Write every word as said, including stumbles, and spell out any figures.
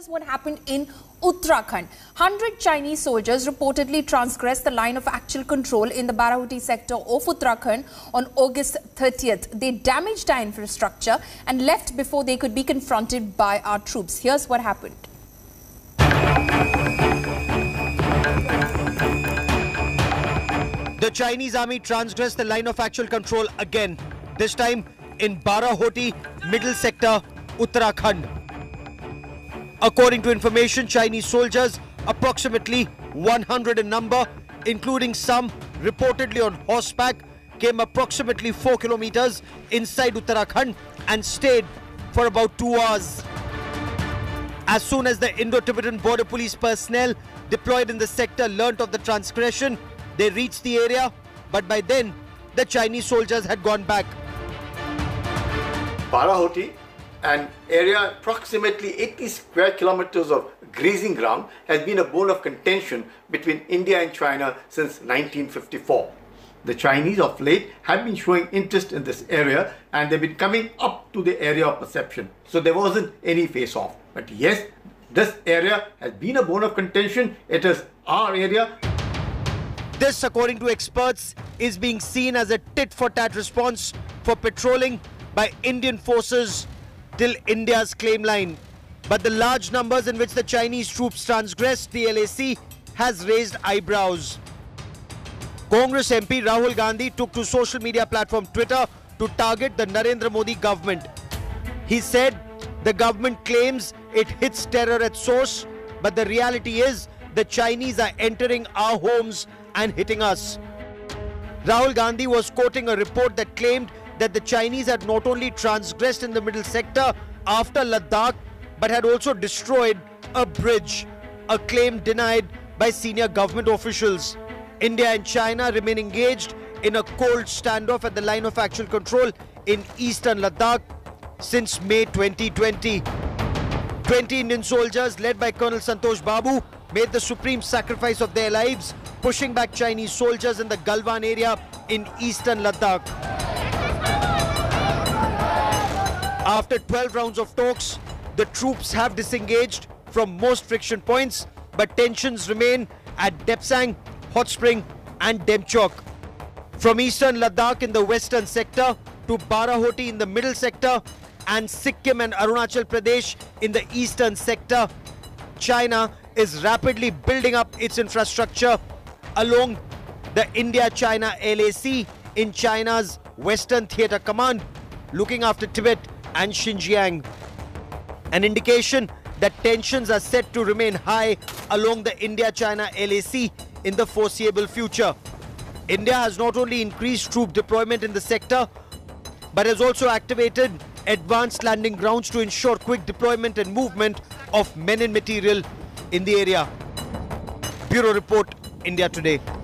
here's what happened in Uttarakhand. one hundred Chinese soldiers reportedly transgressed the line of actual control in the Barahoti sector of Uttarakhand on August thirtieth. They damaged our infrastructure and left before they could be confronted by our troops. Here's what happened. The Chinese army transgressed the line of actual control again, this time in Barahoti, middle sector, Uttarakhand. According to information, Chinese soldiers, approximately one hundred in number, including some reportedly on horseback, came approximately four kilometers inside Uttarakhand and stayed for about two hours. As soon as the Indo-Tibetan Border Police personnel deployed in the sector learnt of the transgression, they reached the area, but by then, the Chinese soldiers had gone back. Barahoti, an area approximately eighty square kilometers of grazing ground, has been a bone of contention between India and China since nineteen fifty-four. The Chinese of late have been showing interest in this area and they've been coming up to the area of perception. So there wasn't any face-off. But yes, this area has been a bone of contention. It is our area. This, according to experts, is being seen as a tit-for-tat response for patrolling by Indian forces till India's claim line. But the large numbers in which the Chinese troops transgressed the L A C has raised eyebrows. Congress M P Rahul Gandhi took to social media platform Twitter to target the Narendra Modi government. He said the government claims it hits terror at source, but the reality is the Chinese are entering our homes and hitting us. Rahul Gandhi was quoting a report that claimed that the Chinese had not only transgressed in the middle sector after Ladakh, but had also destroyed a bridge, a claim denied by senior government officials. India and China remain engaged in a cold standoff at the line of actual control in eastern Ladakh since May twenty twenty. twenty Indian soldiers led by Colonel Santosh Babu made the supreme sacrifice of their lives, pushing back Chinese soldiers in the Galwan area in eastern Ladakh. After twelve rounds of talks, the troops have disengaged from most friction points, but tensions remain at Depsang, Hot Spring and Demchok. From eastern Ladakh in the western sector to Barahoti in the middle sector and Sikkim and Arunachal Pradesh in the eastern sector, China is rapidly building up its infrastructure along the India-China L A C in China's Western Theater Command, looking after Tibet and Xinjiang. An indication that tensions are set to remain high along the India-China L A C in the foreseeable future. India has not only increased troop deployment in the sector, but has also activated advanced landing grounds to ensure quick deployment and movement of men and material in the area. Bureau Report, India Today.